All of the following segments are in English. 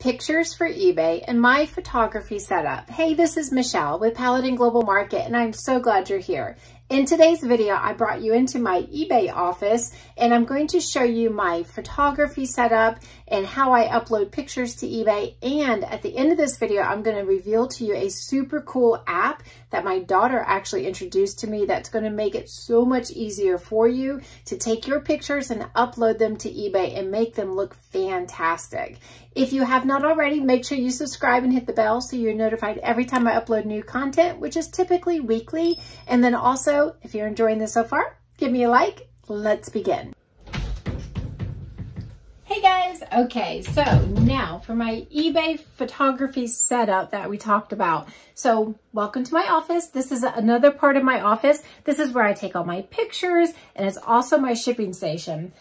pictures for eBay, and my photography setup. Hey, this is Michelle with Paladin Global Market, and I'm so glad you're here. In today's video, I brought you into my eBay office, and I'm going to show you my photography setup and how I upload pictures to eBay. And at the end of this video, I'm going to reveal to you a super cool app that my daughter actually introduced to me that's going to make it so much easier for you to take your pictures and upload them to eBay and make them look fantastic. If you have not already, make sure you subscribe and hit the bell so you're notified every time I upload new content, which is typically weekly. And then also, if you're enjoying this so far, give me a like. Let's begin. Hey guys, okay, so now for my eBay photography setup that we talked about. So welcome to my office. This is another part of my office. This is where I take all my pictures, and it's also my shipping station.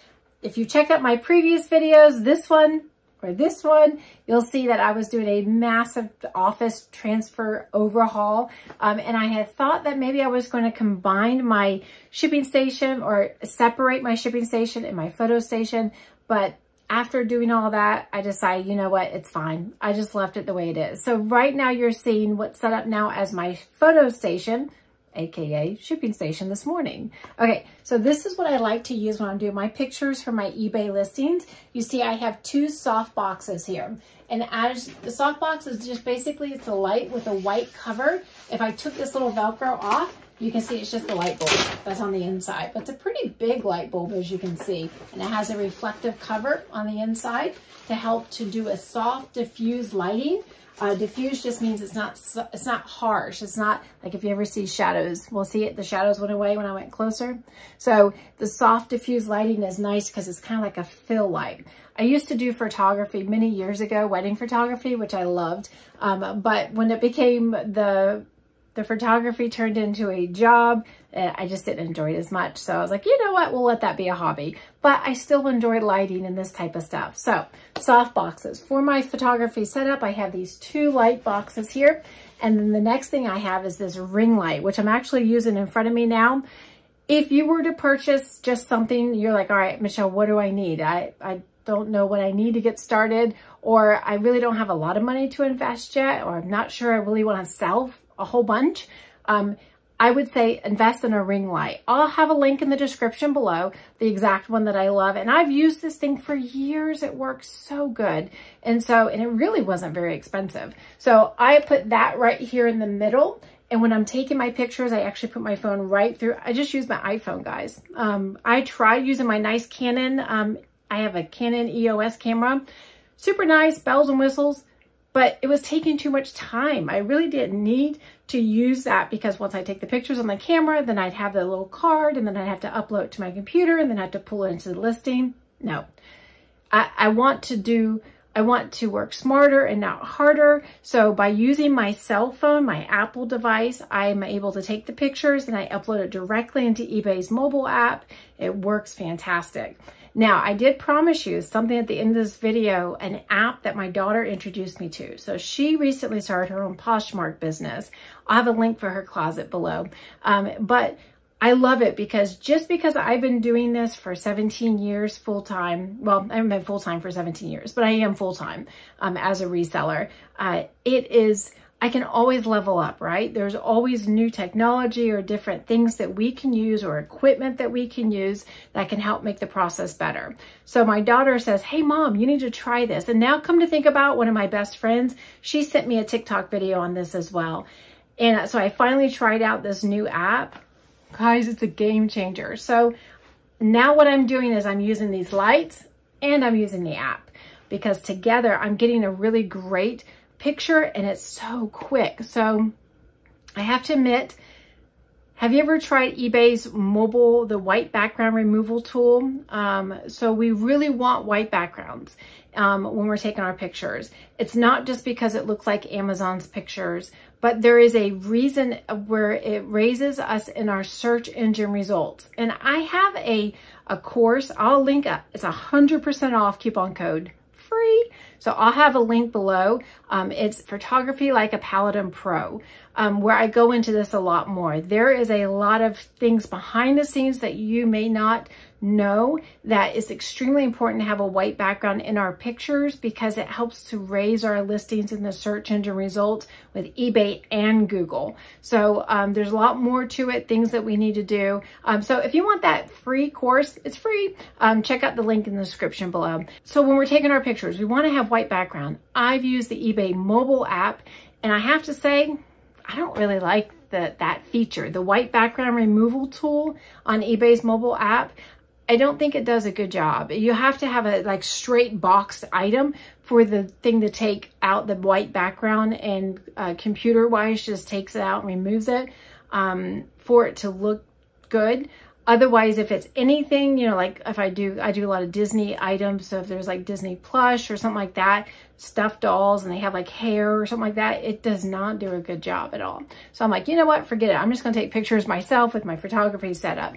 If you check out my previous videos, this one or this one, you'll see that I was doing a massive office transfer overhaul. And I had thought that maybe I was going to combine my shipping station or separate my shipping station and my photo station. But after doing all that, I decided, you know what, it's fine. I just left it the way it is. So right now you're seeing what's set up now as my photo station, AKA shipping station this morning. Okay, so this is what I like to use when I'm doing my pictures for my eBay listings. You see, I have two soft boxes here. And as the soft box is just basically, it's a light with a white cover. If I took this little Velcro off, you can see it's just a light bulb that's on the inside, but it's a pretty big light bulb, as you can see. And it has a reflective cover on the inside to help to do a soft diffuse lighting. Diffuse just means it's not harsh. It's not like if you ever see shadows, we'll see it. The shadows went away when I went closer. So the soft diffuse lighting is nice because it's kind of like a fill light. I used to do photography many years ago, wedding photography, which I loved. But when it became the photography turned into a job, I just didn't enjoy it as much. So I was like, you know what, we'll let that be a hobby. But I still enjoy lighting and this type of stuff. So soft boxes. For my photography setup, I have these two light boxes here. And then the next thing I have is this ring light, which I'm actually using in front of me now. If you were to purchase just something, you're like, all right, Michelle, what do I need? I don't know what I need to get started, or I really don't have a lot of money to invest yet, or I'm not sure I really want to sell a whole bunch, I would say invest in a ring light. I'll have a link in the description below, the exact one that I love. And I've used this thing for years. It works so good. And it really wasn't very expensive. So I put that right here in the middle. And when I'm taking my pictures, I actually put my phone right through. I just use my iPhone, guys. I tried using my nice Canon. I have a Canon EOS camera, super nice, bells and whistles. But it was taking too much time. I really didn't need to use that because once I take the pictures on the camera, then I'd have the little card and then I'd have to upload it to my computer and then I'd have to pull it into the listing. No, I want to work smarter and not harder. So by using my cell phone, my Apple device, I'm able to take the pictures and I upload it directly into eBay's mobile app. It works fantastic. Now, I did promise you something at the end of this video, an app that my daughter introduced me to. So she recently started her own Poshmark business. I'll have a link for her closet below. But I love it because just because I've been doing this for 17 years full-time, well, I haven't been full-time for 17 years, but I am full-time as a reseller. I can always level up, right? There's always new technology or different things that we can use or equipment that we can use that can help make the process better. So my daughter says, hey mom, you need to try this. And now come to think about one of my best friends, she sent me a TikTok video on this as well. And so I finally tried out this new app. Guys, it's a game changer. So now what I'm doing is I'm using these lights and I'm using the app because together I'm getting a really great picture and it's so quick. So I have to admit, have you ever tried eBay's mobile, the white background removal tool? So we really want white backgrounds when we're taking our pictures. It's not just because it looks like Amazon's pictures, but there is a reason where it raises us in our search engine results. And I have a course, I'll link up. It's 100% off coupon code free. So I'll have a link below. It's Photography Like a Paladin Pro, where I go into this a lot more. There is a lot of things behind the scenes that you may not know that it's extremely important to have a white background in our pictures because it helps to raise our listings in the search engine results with eBay and Google. So there's a lot more to it, things that we need to do. So if you want that free course, it's free. Check out the link in the description below. So when we're taking our pictures, we want to have white background. I've used the eBay mobile app, and I have to say, I don't really like that feature, the white background removal tool on eBay's mobile app. I don't think it does a good job. You have to have a like straight boxed item for the thing to take out the white background, and computer wise just takes it out and removes it for it to look good. Otherwise, if it's anything, you know, like if I do a lot of Disney items. So if there's like Disney plush or something like that, stuffed dolls, and they have like hair or something like that, it does not do a good job at all. So I'm like, you know what, forget it. I'm just gonna take pictures myself with my photography setup.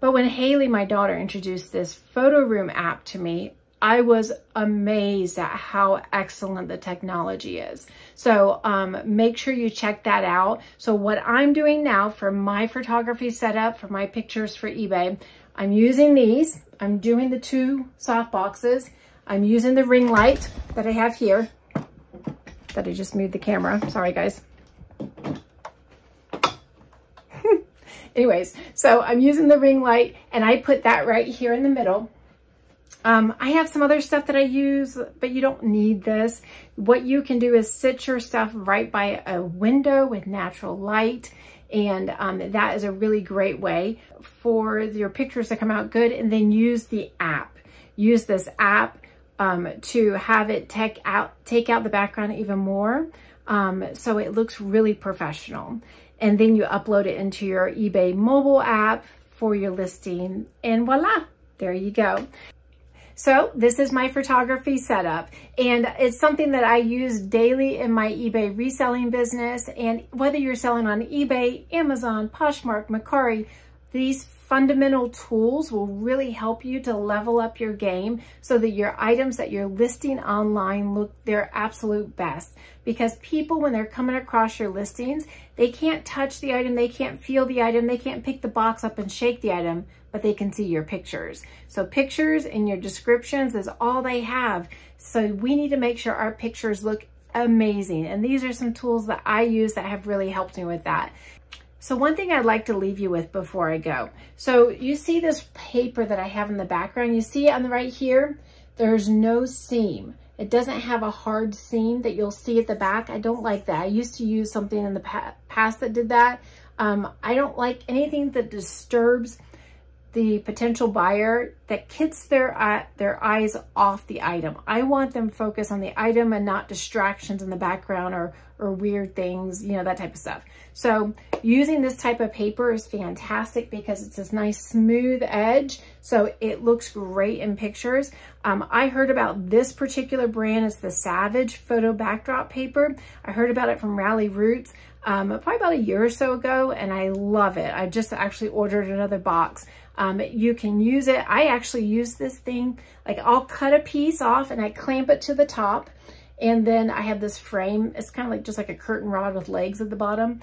But when Haley, my daughter, introduced this PhotoRoom app to me, I was amazed at how excellent the technology is. So make sure you check that out. So what I'm doing now for my photography setup, for my pictures for eBay, I'm using these. I'm doing the two soft boxes. I'm using the ring light that I have here, that I just moved the camera. Sorry, guys. Anyways, so I'm using the ring light, and I put that right here in the middle. I have some other stuff that I use, but you don't need this. What you can do is sit your stuff right by a window with natural light, and that is a really great way for your pictures to come out good, and then use the app. Use this app to have it take out the background even more so it looks really professional. And then you upload it into your eBay mobile app for your listing, and voila, there you go. So this is my photography setup, and it's something that I use daily in my eBay reselling business. And whether you're selling on eBay, Amazon, Poshmark, Mercari, these fundamental tools will really help you to level up your game so that your items that you're listing online look their absolute best. Because people, when they're coming across your listings, they can't touch the item, they can't feel the item, they can't pick the box up and shake the item, but they can see your pictures. So pictures and your descriptions is all they have. So we need to make sure our pictures look amazing. And these are some tools that I use that have really helped me with that. So one thing I'd like to leave you with before I go. So you see this paper that I have in the background, you see on the right here, there's no seam. It doesn't have a hard seam that you'll see at the back. I don't like that. I used to use something in the past that did that. I don't like anything that disturbs the potential buyer, that gets their eyes off the item. I want them focused on the item and not distractions in the background or weird things, you know, that type of stuff. So using this type of paper is fantastic because it's this nice smooth edge, so it looks great in pictures. I heard about this particular brand. It's the Savage Photo Backdrop Paper. I heard about it from Ralli Roots probably about a year or so ago, and I love it. I just actually ordered another box. You can use it. I actually use this thing, like I'll cut a piece off and I clamp it to the top. And then I have this frame. It's kind of like just like a curtain rod with legs at the bottom.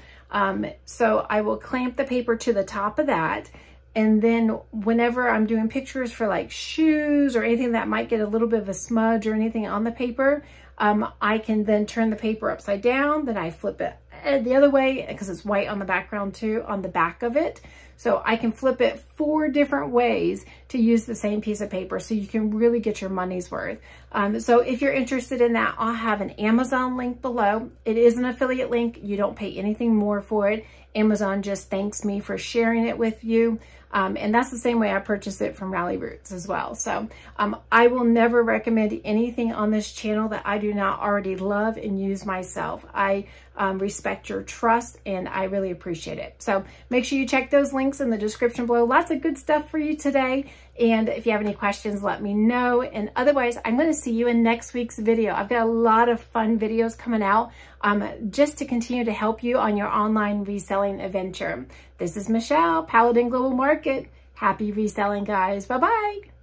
So I will clamp the paper to the top of that. And then whenever I'm doing pictures for like shoes or anything that might get a little bit of a smudge or anything on the paper, I can then turn the paper upside down. Then I flip it the other way because it's white on the background too, on the back of it. So I can flip it 4 different ways to use the same piece of paper, so you can really get your money's worth. So if you're interested in that, I'll have an Amazon link below. It is an affiliate link. You don't pay anything more for it. Amazon just thanks me for sharing it with you. And that's the same way I purchased it from Ralli Roots as well. So I will never recommend anything on this channel that I do not already love and use myself. I respect your trust, and I really appreciate it. So make sure you check those links in the description below. Lots of good stuff for you today. And if you have any questions, let me know. And otherwise, I'm going to see you in next week's video. I've got a lot of fun videos coming out just to continue to help you on your online reselling adventure. This is Michelle, Paladin Global Market. Happy reselling, guys. Bye-bye.